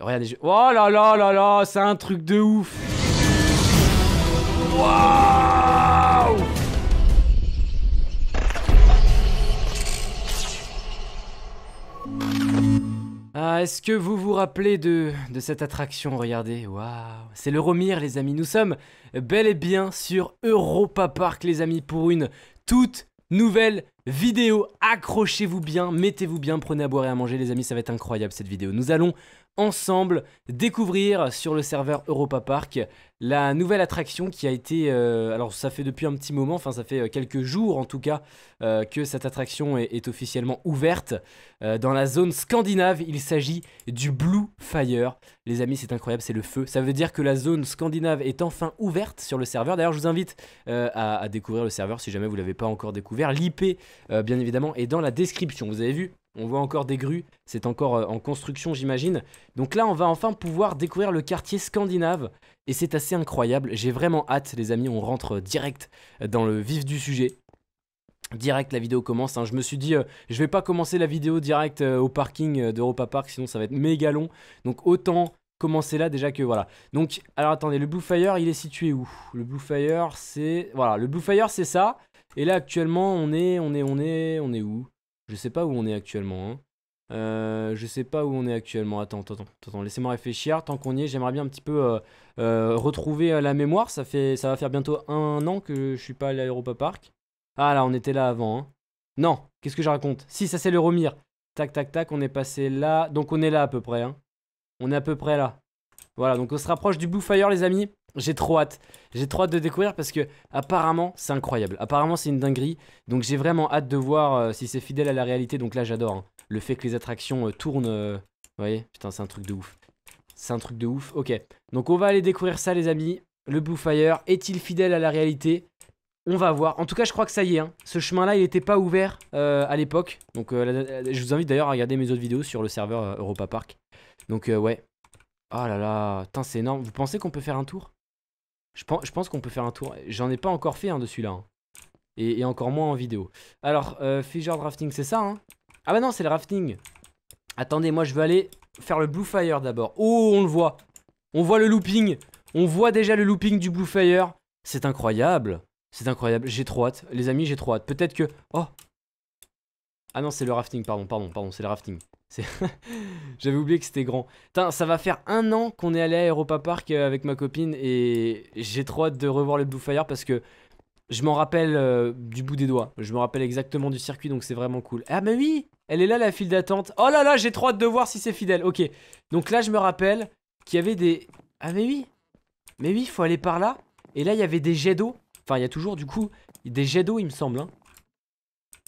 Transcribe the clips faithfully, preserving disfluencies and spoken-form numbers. Regardez, je... oh là là là là, c'est un truc de ouf. Waouh. Ah, est-ce que vous vous rappelez de, de cette attraction? Regardez, waouh. C'est l'Euromir, les amis. Nous sommes bel et bien sur Europa Park, les amis, pour une toute nouvelle vidéo. Accrochez-vous bien, mettez-vous bien, prenez à boire et à manger, les amis, ça va être incroyable cette vidéo. Nous allons ensemble découvrir sur le serveur Europa Park la nouvelle attraction qui a été... Euh, alors ça fait depuis un petit moment, enfin ça fait quelques jours en tout cas euh, que cette attraction est, est officiellement ouverte euh, dans la zone scandinave. Il s'agit du Blue Fire. Les amis, c'est incroyable, c'est le feu. Ça veut dire que la zone scandinave est enfin ouverte sur le serveur. D'ailleurs, je vous invite euh, à, à découvrir le serveur si jamais vous ne l'avez pas encore découvert. L'I P, euh, bien évidemment, est dans la description. Vous avez vu ? On voit encore des grues, c'est encore en construction j'imagine. Donc là on va enfin pouvoir découvrir le quartier scandinave et c'est assez incroyable, j'ai vraiment hâte les amis, on rentre direct dans le vif du sujet. Direct la vidéo commence, hein. Je me suis dit euh, je vais pas commencer la vidéo direct euh, au parking euh, d'Europa Park sinon ça va être méga long. Donc autant commencer là déjà que voilà. Donc alors attendez, le Blue Fire il est situé où? Le Blue Fire c'est... Voilà, le Blue Fire c'est ça. Et là actuellement on est, on est, on est, on est où? Je sais pas où on est actuellement. Hein. Euh, je sais pas où on est actuellement. Attends, attends, attends. Laissez-moi réfléchir. Tant qu'on y est, j'aimerais bien un petit peu euh, euh, retrouver la mémoire. Ça, fait, ça va faire bientôt un an que je suis pas allé à Europa Park. Ah là, on était là avant. Hein. Non, qu'est-ce que je raconte? Si, ça c'est l'Euromir. Tac, tac, tac, on est passé là. Donc on est là à peu près. Hein. On est à peu près là. Voilà, donc on se rapproche du Blue Fire, les amis. J'ai trop hâte. J'ai trop hâte de découvrir parce que apparemment, c'est incroyable. Apparemment, c'est une dinguerie. Donc, j'ai vraiment hâte de voir euh, si c'est fidèle à la réalité. Donc là, j'adore hein. Le fait que les attractions euh, tournent. Euh... Vous voyez? Putain, c'est un truc de ouf. C'est un truc de ouf. Ok. Donc, on va aller découvrir ça, les amis. Le Blue Fire, est-il fidèle à la réalité? On va voir. En tout cas, je crois que ça y est. Hein. Ce chemin-là, il n'était pas ouvert euh, à l'époque. Donc, euh, je vous invite d'ailleurs à regarder mes autres vidéos sur le serveur euh, Europa Park. Donc, euh, ouais. Oh là là, putain c'est énorme. Vous pensez qu'on peut faire un tour? Je pense, je pense qu'on peut faire un tour. J'en ai pas encore fait un de celui-là. Hein. Et, et encore moins en vidéo. Alors, euh, Fisher Drafting, c'est ça hein? Ah bah non, c'est le rafting. Attendez, moi je veux aller faire le Blue Fire d'abord. Oh, on le voit. On voit le looping. On voit déjà le looping du Blue Fire. C'est incroyable. C'est incroyable. J'ai trop hâte. Les amis, j'ai trop hâte. Peut-être que... Oh. Ah non, c'est le rafting, pardon, pardon, pardon, c'est le rafting. J'avais oublié que c'était grand. Putain, ça va faire un an qu'on est allé à Europa Park avec ma copine et j'ai trop hâte de revoir le Blue Fire parce que je m'en rappelle euh, du bout des doigts. Je me rappelle exactement du circuit donc c'est vraiment cool. Ah bah oui, elle est là la file d'attente. Oh là là, j'ai trop hâte de voir si c'est fidèle. Ok, donc là je me rappelle qu'il y avait des... Ah mais oui, mais oui, faut aller par là. Et là il y avait des jets d'eau. Enfin il y a toujours du coup des jets d'eau il me semble hein.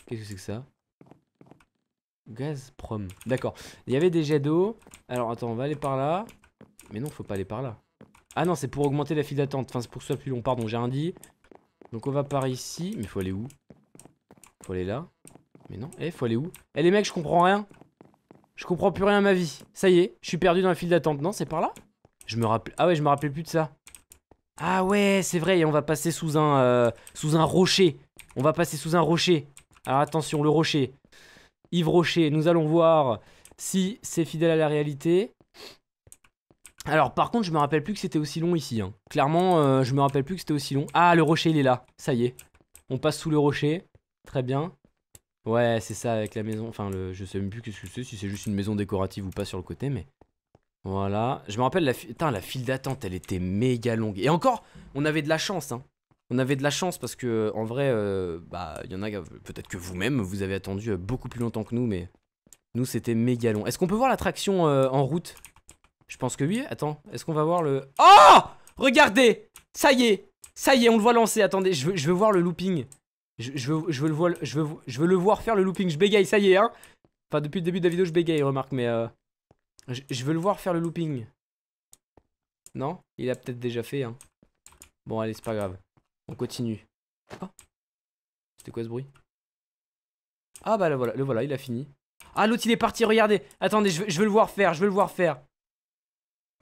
Qu'est-ce que c'est que ça? Gazprom. D'accord. Il y avait des jets d'eau. Alors, attends, on va aller par là. Mais non, faut pas aller par là. Ah non, c'est pour augmenter la file d'attente. Enfin, c'est pour que ce soit plus long. Pardon, j'ai rien dit. Donc, on va par ici. Mais faut aller où? Faut aller là. Mais non. Eh, faut aller où? Eh, les mecs, je comprends rien. Je comprends plus rien à ma vie. Ça y est, je suis perdu dans la file d'attente. Non, c'est par là? Je me rappelle. Ah ouais, je me rappelais plus de ça. Ah ouais, c'est vrai. Et on va passer sous un, euh, sous un rocher. On va passer sous un rocher. Alors, attention, le rocher. Yves Rocher, nous allons voir si c'est fidèle à la réalité. Alors par contre je me rappelle plus que c'était aussi long ici hein. Clairement euh, je me rappelle plus que c'était aussi long. Ah le rocher il est là, ça y est. On passe sous le rocher, très bien. Ouais c'est ça avec la maison, enfin le... je sais même plus qu'est-ce que c'est, si c'est juste une maison décorative ou pas sur le côté mais... Voilà, je me rappelle la, fi... Tain, la file d'attente elle était méga longue. Et encore, on avait de la chance hein. On avait de la chance parce que, en vrai, euh, bah, il y en a peut-être que vous-même, vous avez attendu beaucoup plus longtemps que nous, mais nous, c'était méga long. Est-ce qu'on peut voir l'attraction euh, en route? Je pense que oui. Attends, est-ce qu'on va voir le... Oh! Regardez! Ça y est! Ça y est, on le voit lancer. Attendez, je veux, je veux voir le looping. Je, je, veux, je, veux le voir, je, veux, je veux le voir faire le looping. Je bégaye, ça y est, hein? Enfin, depuis le début de la vidéo, je bégaye, remarque, mais... Euh, je, je veux le voir faire le looping. Non? Il a peut-être déjà fait, hein. Bon, allez, c'est pas grave. On continue. Oh. C'était quoi ce bruit? Ah bah le voilà, le voilà, il a fini. Ah l'autre il est parti, regardez. Attendez, je veux, je veux le voir faire, je veux le voir faire.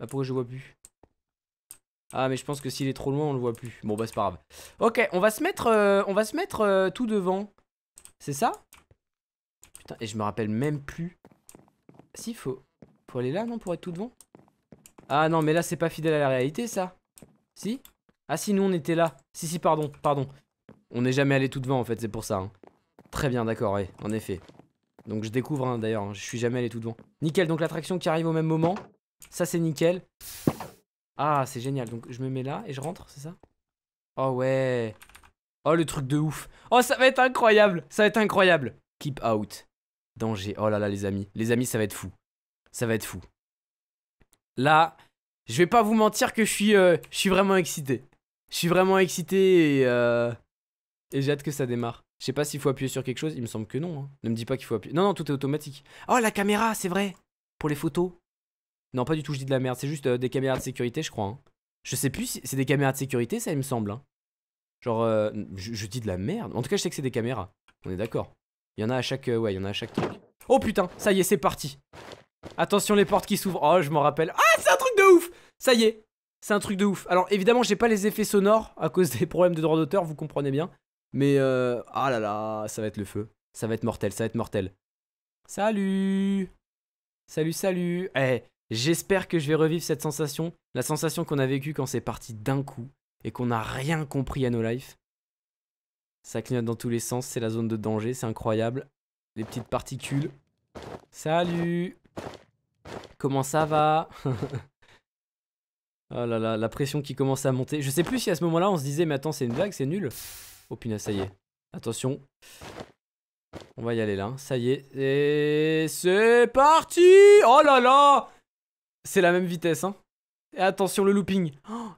Ah pourquoi je le vois plus? Ah mais je pense que s'il est trop loin on le voit plus. Bon bah c'est pas grave. Ok, on va se mettre, euh, on va se mettre euh, tout devant. C'est ça? Putain, et je me rappelle même plus. Si, faut, faut aller là non pour être tout devant? Ah non, mais là c'est pas fidèle à la réalité ça. Si? Ah si, nous on était là. Si si, pardon, pardon. On n'est jamais allé tout devant en fait, c'est pour ça. Hein. Très bien, d'accord, ouais, en effet. Donc je découvre hein, d'ailleurs, hein, je suis jamais allé tout devant. Nickel, donc l'attraction qui arrive au même moment. Ça c'est nickel. Ah, c'est génial, donc je me mets là et je rentre, c'est ça? Oh ouais. Oh le truc de ouf. Oh ça va être incroyable, ça va être incroyable. Keep out. Danger, oh là là les amis. Les amis, ça va être fou. Ça va être fou. Là, je vais pas vous mentir que je suis, euh, je suis vraiment excité. Je suis vraiment excité et, euh, et j'ai hâte que ça démarre. Je sais pas s'il faut appuyer sur quelque chose, il me semble que non. Hein. Ne me dis pas qu'il faut appuyer. Non, non, tout est automatique. Oh, la caméra, c'est vrai. Pour les photos. Non, pas du tout, je dis de la merde. C'est juste euh, des caméras de sécurité, je crois. Hein. Je sais plus si c'est des caméras de sécurité, ça, il me semble. Hein. Genre, euh, je, je dis de la merde. En tout cas, je sais que c'est des caméras. On est d'accord. Il y en a à chaque... Euh, ouais, il y en a à chaque truc. Oh putain, ça y est, c'est parti. Attention les portes qui s'ouvrent. Oh, je m'en rappelle. Ah, c'est un truc de ouf. Ça y est, c'est un truc de ouf. Alors évidemment, j'ai pas les effets sonores à cause des problèmes de droit d'auteur, vous comprenez bien. Mais euh... ah là là, ça va être le feu. Ça va être mortel, ça va être mortel. Salut. Salut, salut. Eh, j'espère que je vais revivre cette sensation. La sensation qu'on a vécue quand c'est parti d'un coup et qu'on n'a rien compris à nos lives. Ça clignote dans tous les sens, c'est la zone de danger, c'est incroyable. Les petites particules. Salut. Comment ça va? Oh là là, la pression qui commence à monter. Je sais plus si à ce moment-là on se disait mais attends c'est une blague, c'est nul. Oh punaise, ça y est. Attention. On va y aller là, ça y est. Et c'est parti. Oh là là. C'est la même vitesse hein. Et attention le looping. Oh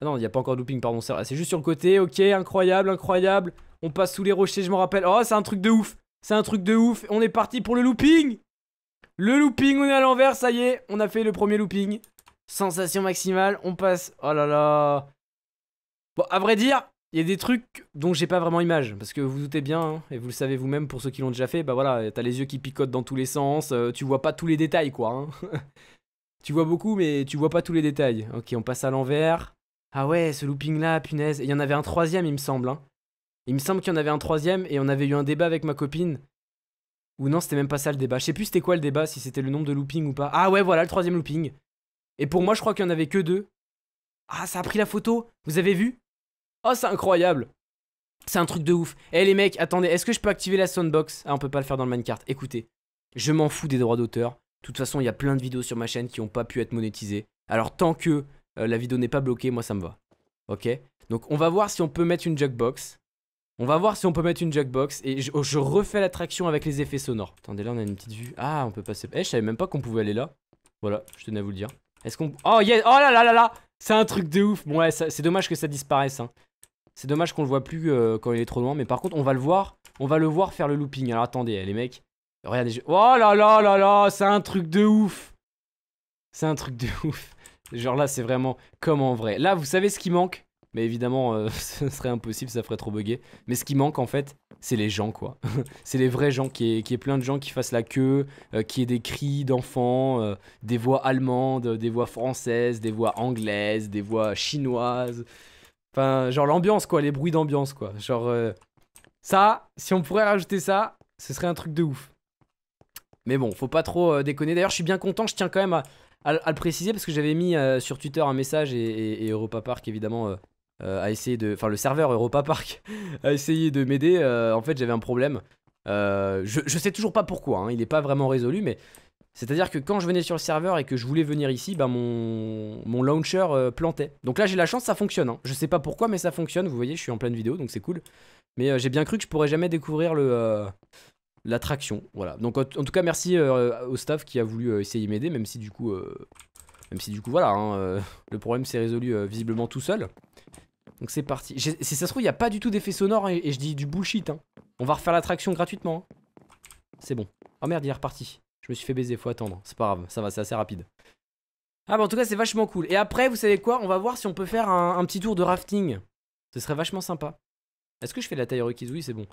ah non, il n'y a pas encore de looping, pardon, c'est juste sur le côté. Ok, incroyable, incroyable. On passe sous les rochers, je m'en rappelle. Oh, c'est un truc de ouf. C'est un truc de ouf. On est parti pour le looping. Le looping, on est à l'envers, ça y est, on a fait le premier looping. Sensation maximale, on passe. Oh là là. Bon, à vrai dire, il y a des trucs dont j'ai pas vraiment image. Parce que vous, vous doutez bien, hein, et vous le savez vous-même pour ceux qui l'ont déjà fait, bah voilà, t'as les yeux qui picotent dans tous les sens, euh, tu vois pas tous les détails quoi. Hein. Tu vois beaucoup, mais tu vois pas tous les détails. Ok, on passe à l'envers. Ah ouais, ce looping là, punaise. Il y en avait un troisième, il me semble. Hein. Il me semble qu'il y en avait un troisième et on avait eu un débat avec ma copine. Ou non, c'était même pas ça le débat. Je sais plus c'était quoi le débat, si c'était le nombre de loopings ou pas. Ah ouais, voilà, le troisième looping. Et pour moi, je crois qu'il n'y en avait que deux. Ah, ça a pris la photo. Vous avez vu? Oh, c'est incroyable. C'est un truc de ouf. Eh les mecs, attendez, est-ce que je peux activer la soundbox? Ah, on peut pas le faire dans le Minecraft. Écoutez, je m'en fous des droits d'auteur. De toute façon, il y a plein de vidéos sur ma chaîne qui n'ont pas pu être monétisées. Alors, tant que euh, la vidéo n'est pas bloquée, moi, ça me va. Ok? Donc, on va voir si on peut mettre une jukebox. On va voir si on peut mettre une jukebox et je, je refais l'attraction avec les effets sonores. Attendez, là on a une petite vue. Ah, on peut passer. Eh, je savais même pas qu'on pouvait aller là. Voilà, je tenais à vous le dire. Est-ce qu'on... Oh yes. Oh là là là là. C'est un truc de ouf. Bon, ouais, c'est dommage que ça disparaisse. Hein. C'est dommage qu'on le voit plus euh, quand il est trop loin. Mais par contre, on va le voir. On va le voir faire le looping. Alors attendez, les mecs. Regardez. Je... Oh là là là là. C'est un truc de ouf. C'est un truc de ouf. Genre là, c'est vraiment comme en vrai. Là, vous savez ce qui manque? Mais évidemment, euh, ce serait impossible, ça ferait trop bugger. Mais ce qui manque en fait, c'est les gens quoi. C'est les vrais gens, qui est, qui est plein de gens qui fassent la queue, euh, qui aient des cris d'enfants, euh, des voix allemandes, des voix françaises, des voix anglaises, des voix chinoises. Enfin, genre l'ambiance quoi, les bruits d'ambiance quoi. Genre euh, ça, si on pourrait rajouter ça, ce serait un truc de ouf. Mais bon, faut pas trop euh, déconner. D'ailleurs, je suis bien content, je tiens quand même à, à, à le préciser parce que j'avais mis euh, sur Twitter un message et, et, et Europa Park évidemment... Euh, Euh, a essayé de, enfin le serveur Europa Park a essayé de m'aider. Euh, en fait, j'avais un problème. Euh, je, je sais toujours pas pourquoi. Hein, il est pas vraiment résolu, mais c'est-à-dire que quand je venais sur le serveur et que je voulais venir ici, bah mon mon launcher euh, plantait. Donc là, j'ai la chance, ça fonctionne. Hein. Je sais pas pourquoi, mais ça fonctionne. Vous voyez, je suis en pleine vidéo, donc c'est cool. Mais euh, j'ai bien cru que je pourrais jamais découvrir le euh, l'attraction. Voilà. Donc en, en tout cas, merci euh, au staff qui a voulu euh, essayer de m'aider, même si du coup, euh, même si du coup, voilà, hein, euh, le problème s'est résolu euh, visiblement tout seul. Donc c'est parti. Si ça se trouve, il n'y a pas du tout d'effet sonore et, et je dis du bullshit. Hein. On va refaire l'attraction gratuitement. Hein. C'est bon. Oh merde, il est reparti. Je me suis fait baiser, faut attendre. C'est pas grave, ça va, c'est assez rapide. Ah bah en tout cas, c'est vachement cool. Et après, vous savez quoi? On va voir si on peut faire un, un petit tour de rafting. Ce serait vachement sympa. Est-ce que je fais de la taille requise? Oui, c'est bon.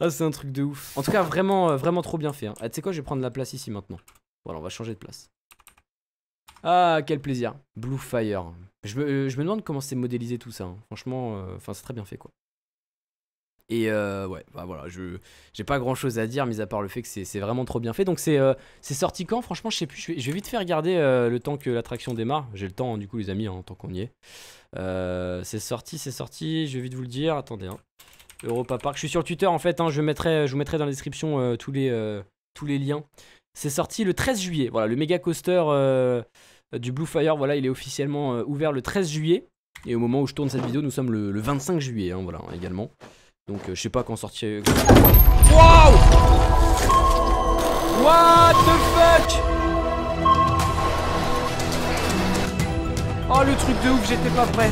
Ah, c'est un truc de ouf. En tout cas, vraiment, euh, vraiment trop bien fait. Hein. Ah, tu sais quoi, je vais prendre la place ici maintenant. Voilà, on va changer de place. Ah, quel plaisir. Blue Fire. Je me, je me demande comment c'est modélisé tout ça. Hein. Franchement, euh, c'est très bien fait quoi. Et euh, ouais, bah voilà, je j'ai pas grand chose à dire, mis à part le fait que c'est vraiment trop bien fait. Donc c'est euh, sorti quand? Franchement, je sais plus. Je vais, je vais vite faire regarder euh, le temps que l'attraction démarre. J'ai le temps, hein, du coup, les amis, hein, tant qu'on y est. Euh, c'est sorti, c'est sorti. Je vais vite vous le dire. Attendez, hein. Europa Park. Je suis sur le Twitter en fait. Hein, je mettrai, je vous mettrai dans la description euh, tous les euh, tous les liens. C'est sorti le treize juillet. Voilà, le méga coaster euh, du Blue Fire. Voilà, il est officiellement euh, ouvert le treize juillet. Et au moment où je tourne cette vidéo, nous sommes le, le vingt-cinq juillet. Hein, voilà, également. Donc euh, je sais pas quand sortir. Wow! What the fuck? Oh le truc de ouf, j'étais pas prêt.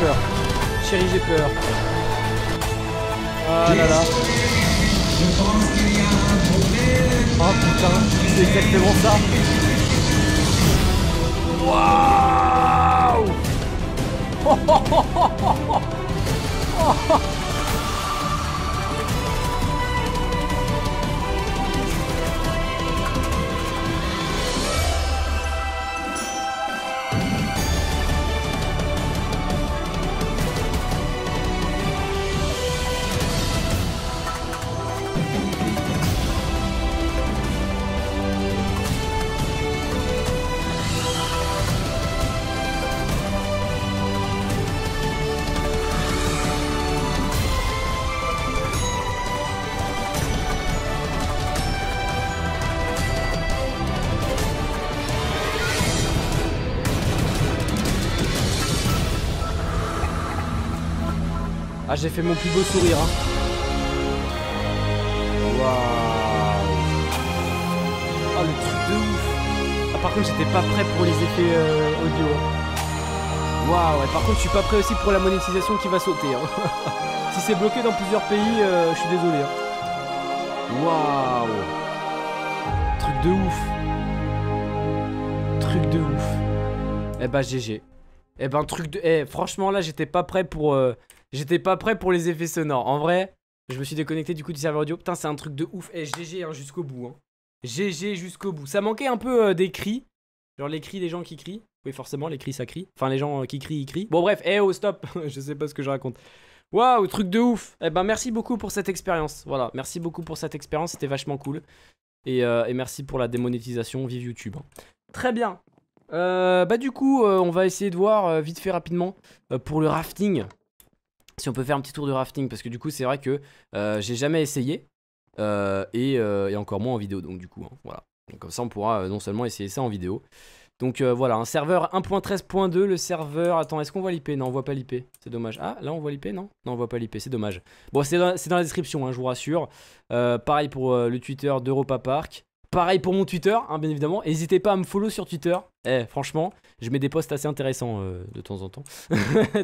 Peur. Chérie, j'ai peur. Ah là là. Oh putain, c'est exactement ça. Waouh. Oh, oh, oh, oh, oh, oh, oh. Ah, j'ai fait mon plus beau sourire, hein. Waouh. Ah, le truc de ouf. Ah, par contre, j'étais pas prêt pour les effets euh, audio. Waouh. Et par contre, je suis pas prêt aussi pour la monétisation qui va sauter, hein. Si c'est bloqué dans plusieurs pays, euh, je suis désolé, hein. Waouh. Truc de ouf. Truc de ouf. Eh ben, G G. Eh ben, truc de... Eh, franchement, là, j'étais pas prêt pour... Euh... J'étais pas prêt pour les effets sonores. En vrai, je me suis déconnecté du coup du serveur audio. Putain, c'est un truc de ouf. Eh, G G hein, jusqu'au bout. Hein. G G jusqu'au bout. Ça manquait un peu euh, des cris. Genre les cris des gens qui crient. Oui, forcément, les cris, ça crie. Enfin, les gens euh, qui crient, ils crient. Bon, bref. Eh, oh, stop. Je sais pas ce que je raconte. Waouh, truc de ouf. Eh ben, merci beaucoup pour cette expérience. Voilà, merci beaucoup pour cette expérience. C'était vachement cool. Et, euh, et merci pour la démonétisation. Vive YouTube. Hein. Très bien. Euh, bah, du coup, euh, on va essayer de voir euh, vite fait rapidement euh, pour le rafting. Si on peut faire un petit tour de rafting, parce que du coup c'est vrai que euh, j'ai jamais essayé euh, et, euh, et encore moins en vidéo, donc du coup hein, voilà. Donc, comme ça on pourra euh, non seulement essayer ça en vidéo. Donc euh, voilà, un serveur un point treize point deux, le serveur, attends, est-ce qu'on voit l'I P? Non, on voit pas l'I P, c'est dommage. Ah, là on voit l'I P, non? Non, on voit pas l'I P, c'est dommage. Bon, c'est dans, dans la description, hein, je vous rassure. Euh, pareil pour euh, le Twitter d'Europa Park. Pareil pour mon Twitter, hein, bien évidemment. N'hésitez pas à me follow sur Twitter. Eh, franchement, je mets des posts assez intéressants euh, de temps en temps.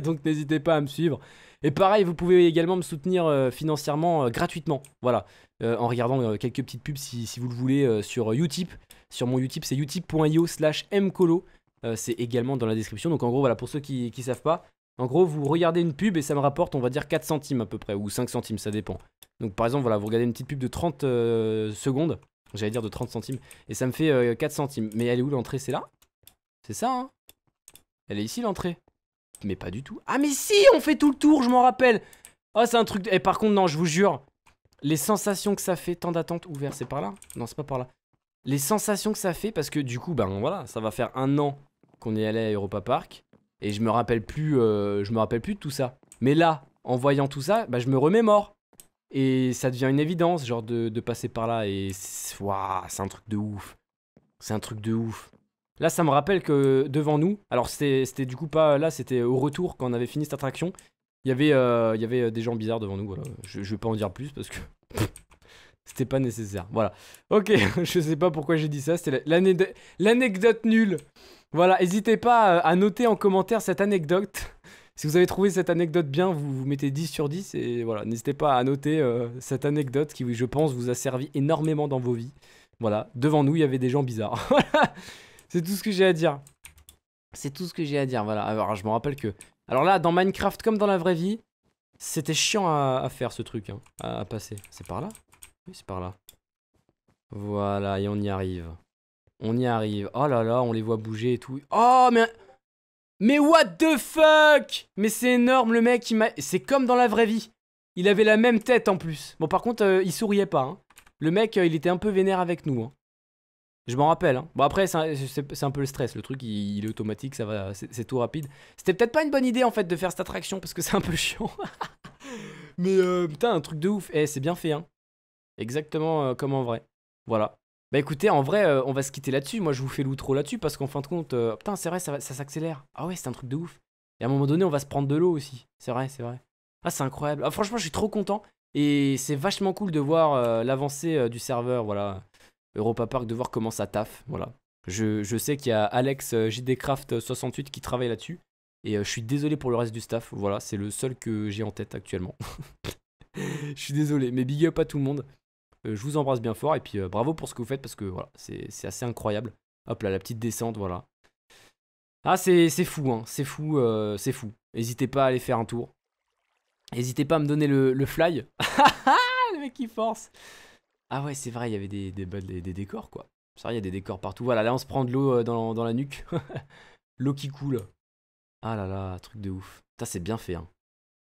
Donc n'hésitez pas à me suivre. Et pareil, vous pouvez également me soutenir euh, financièrement euh, gratuitement. Voilà, euh, en regardant euh, quelques petites pubs si, si vous le voulez euh, sur euh, Utip. Sur mon Utip, c'est utip point i o slash mcolo. Euh, c'est également dans la description. Donc en gros, voilà, pour ceux qui ne savent pas, en gros, vous regardez une pub et ça me rapporte, on va dire, quatre centimes à peu près, ou cinq centimes, ça dépend. Donc par exemple, voilà, vous regardez une petite pub de trente euh, secondes. J'allais dire de trente centimes. Et ça me fait euh, quatre centimes. Mais elle est où l'entrée? C'est là? C'est ça, hein? Elle est ici l'entrée? Mais pas du tout. Ah mais si, on fait tout le tour, je m'en rappelle. Oh, c'est un truc de... Et par contre, non, je vous jure, les sensations que ça fait, temps d'attente ouvert, c'est par là? Non, c'est pas par là. Les sensations que ça fait, parce que du coup, ben voilà, ça va faire un an qu'on est allé à Europa Park. Et je me rappelle plus, euh, je me rappelle plus de tout ça. Mais là, en voyant tout ça, bah, je me remémore. Et ça devient une évidence, genre, de, de passer par là. Et waouh, c'est un truc de ouf. C'est un truc de ouf. Là, ça me rappelle que devant nous, alors c'était du coup pas là, c'était au retour quand on avait fini cette attraction. Il y avait, euh, il y avait des gens bizarres devant nous, voilà. Je, je vais pas en dire plus parce que c'était pas nécessaire. Voilà. Ok, je sais pas pourquoi j'ai dit ça. C'était l'anecdote nulle. Voilà, n'hésitez pas à noter en commentaire cette anecdote. Si vous avez trouvé cette anecdote bien, vous, vous mettez dix sur dix et voilà, n'hésitez pas à noter euh, cette anecdote qui, je pense, vous a servi énormément dans vos vies. Voilà, devant nous, il y avait des gens bizarres. C'est tout ce que j'ai à dire. C'est tout ce que j'ai à dire, voilà. Alors je me rappelle que... Alors là, dans Minecraft comme dans la vraie vie, c'était chiant à, à faire ce truc, hein, à, à passer. C'est par là? Oui, c'est par là. Voilà, et on y arrive. On y arrive. Oh là là, on les voit bouger et tout. Oh, mais... Mais what the fuck? Mais c'est énorme, le mec, il m'a... C'est comme dans la vraie vie. Il avait la même tête en plus. Bon, par contre, euh, il souriait pas, hein. Le mec, euh, il était un peu vénère avec nous, hein. Je m'en rappelle, hein. Bon, après, c'est un, un peu le stress. Le truc, il, il est automatique, ça va, c'est tout rapide. C'était peut-être pas une bonne idée, en fait, de faire cette attraction, parce que c'est un peu chiant. Mais, euh, putain, un truc de ouf. Eh, c'est bien fait, hein. Exactement euh, comme en vrai. Voilà. Bah écoutez, en vrai, euh, on va se quitter là-dessus. Moi, je vous fais l'outro là-dessus, parce qu'en fin de compte... Euh, putain, c'est vrai, ça, ça s'accélère. Ah ouais, c'est un truc de ouf. Et à un moment donné, on va se prendre de l'eau aussi. C'est vrai, c'est vrai. Ah, c'est incroyable. Ah, franchement, je suis trop content. Et c'est vachement cool de voir euh, l'avancée euh, du serveur, voilà. Europa Park, de voir comment ça taffe, voilà. Je, je sais qu'il y a Alex J D craft soixante-huit qui travaille là-dessus, et euh, je suis désolé pour le reste du staff, voilà, c'est le seul que j'ai en tête actuellement. Je suis désolé, mais big up à tout le monde, euh, je vous embrasse bien fort, et puis euh, bravo pour ce que vous faites, parce que voilà, c'est assez incroyable. Hop là, la petite descente, voilà. Ah, c'est fou, hein, c'est fou, euh, c'est fou. N'hésitez pas à aller faire un tour. N'hésitez pas à me donner le, le fly. Le mec qui force. Ah ouais, c'est vrai, il y avait des, des, des, des décors, quoi. C'est vrai, il y a des décors partout. Voilà, là, on se prend de l'eau dans, dans la nuque. L'eau qui coule. Ah là là, truc de ouf. Putain, c'est bien fait, hein.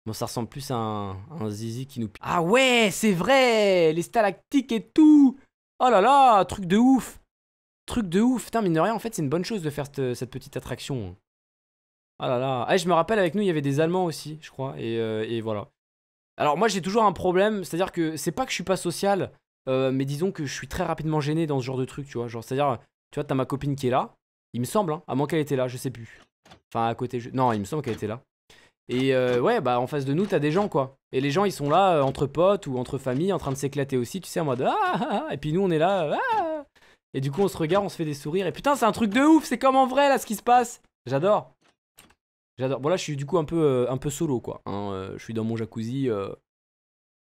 Bon, ça ressemble plus à un, un zizi qui nous... Ah ouais, c'est vrai. Les stalactiques et tout. Oh là là, truc de ouf. Truc de ouf. Putain, mine de rien, en fait, c'est une bonne chose de faire cette, cette petite attraction. Ah là là. Ah, je me rappelle, avec nous, il y avait des Allemands aussi, je crois. Et, euh, et voilà. Alors, moi, j'ai toujours un problème. C'est-à-dire que c'est pas que je suis pas social... Euh, mais disons que je suis très rapidement gêné dans ce genre de truc, tu vois. Genre, c'est-à-dire, tu vois, t'as ma copine qui est là, il me semble, hein, à moins qu'elle était là, je sais plus. Enfin, à côté, je... non, il me semble qu'elle était là. Et euh, ouais, bah en face de nous, t'as des gens, quoi. Et les gens, ils sont là, euh, entre potes ou entre familles, en train de s'éclater aussi, tu sais, en mode ah, ah, ah. Et puis nous, on est là, ah. Et du coup, on se regarde, on se fait des sourires. Et putain, c'est un truc de ouf, c'est comme en vrai, là, ce qui se passe. J'adore. J'adore. Bon, là, je suis du coup un peu, euh, un peu solo, quoi. Hein, euh, je suis dans mon jacuzzi. Euh...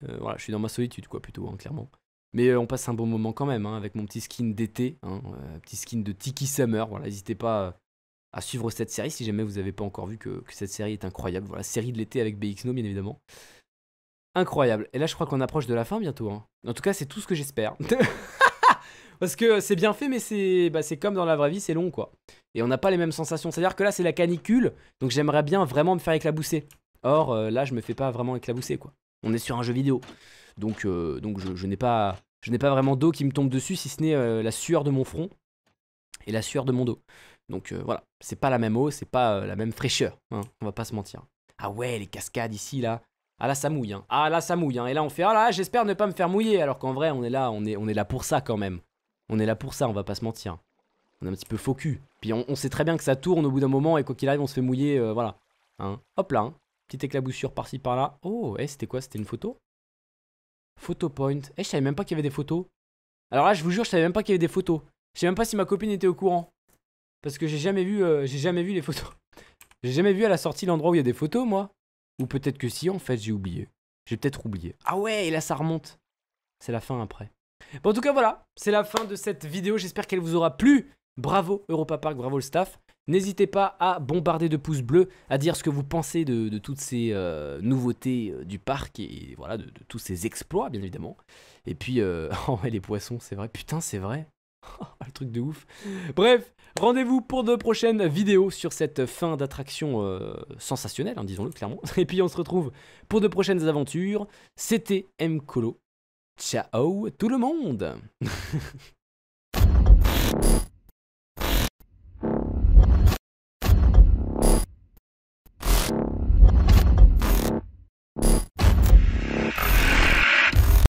Euh, voilà, je suis dans ma solitude, quoi, plutôt, hein, clairement. Mais euh, on passe un bon moment quand même, hein, avec mon petit skin d'été, hein, euh, petit skin de Tiki Summer. Voilà, n'hésitez pas à suivre cette série si jamais vous n'avez pas encore vu que, que cette série est incroyable. Voilà, série de l'été avec B X No, bien évidemment. Incroyable. Et là, je crois qu'on approche de la fin bientôt, hein. En tout cas, c'est tout ce que j'espère. Parce que c'est bien fait, mais c'est bah, comme dans la vraie vie, c'est long, quoi. Et on n'a pas les mêmes sensations. C'est-à-dire que là, c'est la canicule, donc j'aimerais bien vraiment me faire éclabousser. Or, euh, là, je me fais pas vraiment éclabousser, quoi. On est sur un jeu vidéo, donc, euh, donc je, je n'ai pas, pas vraiment d'eau qui me tombe dessus, si ce n'est euh, la sueur de mon front et la sueur de mon dos. Donc euh, voilà, c'est pas la même eau, c'est pas euh, la même fraîcheur, hein, on va pas se mentir. Ah ouais, les cascades ici, là, ah là ça mouille, hein. Ah là ça mouille, hein. Et là on fait, ah là j'espère ne pas me faire mouiller, alors qu'en vrai on est là, on est, on est là pour ça quand même. On est là pour ça, on va pas se mentir. On est un petit peu faux cul, puis on, on sait très bien que ça tourne au bout d'un moment et quoi qu'il arrive on se fait mouiller, euh, voilà. Hein. Hop là, hein. Petite éclaboussure par-ci par-là. Oh, eh, c'était quoi? C'était une photo? Photo point. Eh, je savais même pas qu'il y avait des photos. Alors là, je vous jure, je savais même pas qu'il y avait des photos. Je sais même pas si ma copine était au courant. Parce que j'ai jamais vu, euh, j'ai jamais vu les photos. J'ai jamais vu à la sortie l'endroit où il y a des photos, moi. Ou peut-être que si, en fait, j'ai oublié. J'ai peut-être oublié. Ah ouais, et là, ça remonte. C'est la fin après. Bon, en tout cas, voilà. C'est la fin de cette vidéo. J'espère qu'elle vous aura plu. Bravo Europa Park, bravo le staff. N'hésitez pas à bombarder de pouces bleus, à dire ce que vous pensez de, de toutes ces euh, nouveautés euh, du parc et, et voilà, de, de tous ces exploits, bien évidemment. Et puis, euh, oh, les poissons, c'est vrai, putain, c'est vrai. Oh, le truc de ouf. Bref, rendez-vous pour de prochaines vidéos sur cette fin d'attraction euh, sensationnelle, hein, disons-le clairement. Et puis, on se retrouve pour de prochaines aventures. C'était M Colo. Ciao tout le monde.